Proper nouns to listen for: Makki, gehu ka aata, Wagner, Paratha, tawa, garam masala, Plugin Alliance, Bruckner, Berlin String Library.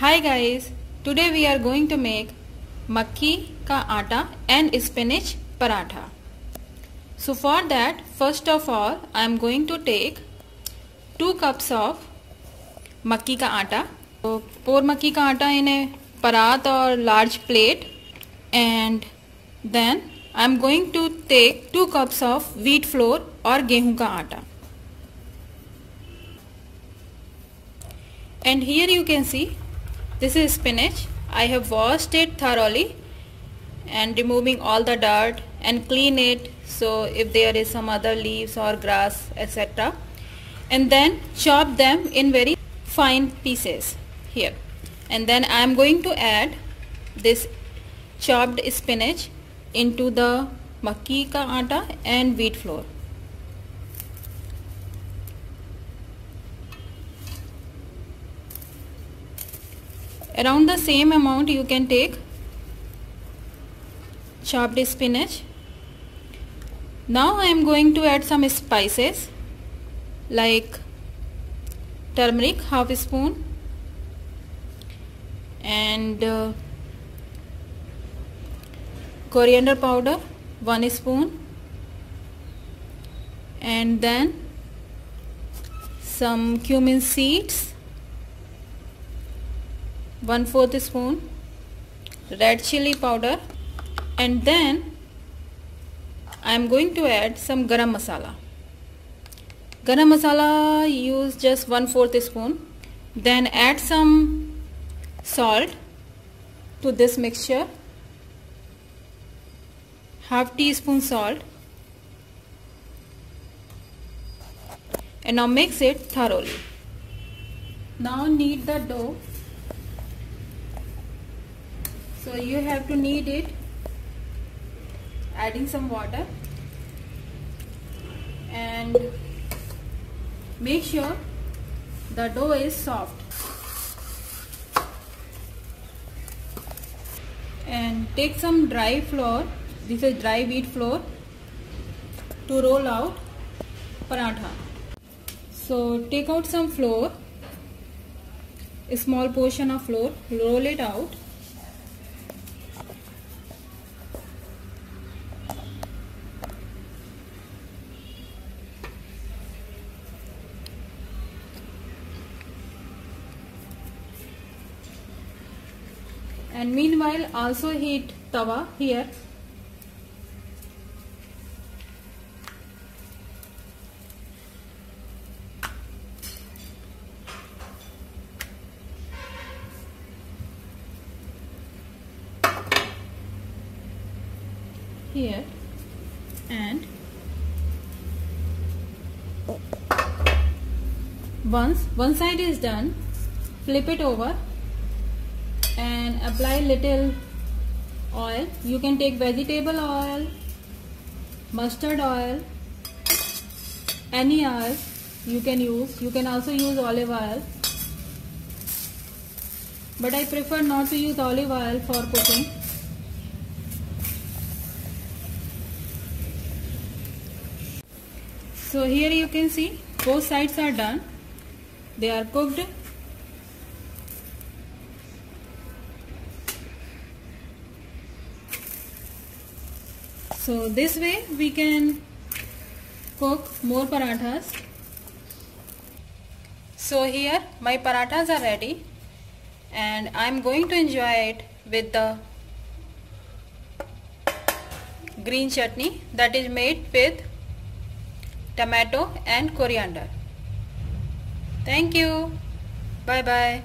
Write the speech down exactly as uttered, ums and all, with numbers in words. Hi guys, today we are going to make makki ka aata and spinach paratha. So for that, first of all, I am going to take two cups of makki ka aata. So pour makki ka aata in a paratha or large plate, and then I am going to take two cups of wheat flour or gehu ka aata. And here you can see this is spinach. I have washed it thoroughly and removing all the dirt and clean it, so if there is some other leaves or grass et cetera. And then chop them in very fine pieces here. And then I am going to add this chopped spinach into the makki ka aata and wheat flour. Around the same amount you can take chopped spinach. Now I am going to add some spices like turmeric half spoon and uh, coriander powder one spoon, and then some cumin seeds one fourth spoon, red chili powder, and then I am going to add some garam masala. Garam masala use just one fourth spoon. Then add some salt to this mixture, half teaspoon salt, and now mix it thoroughly. Now knead the dough. So you have to knead it, adding some water, and make sure the dough is soft. And take some dry flour, this is dry wheat flour, to roll out paratha. So take out some flour, a small portion of flour, roll it out. And meanwhile also heat tawa here here and once one side is done, flip it over and apply little oil. You can take vegetable oil, mustard oil, any oil you can use. You can also use olive oil, but I prefer not to use olive oil for cooking. So here you can see both sides are done, they are cooked. So this way we can cook more parathas. So here my parathas are ready, and I am going to enjoy it with the green chutney that is made with tomato and coriander. Thank you. Bye bye.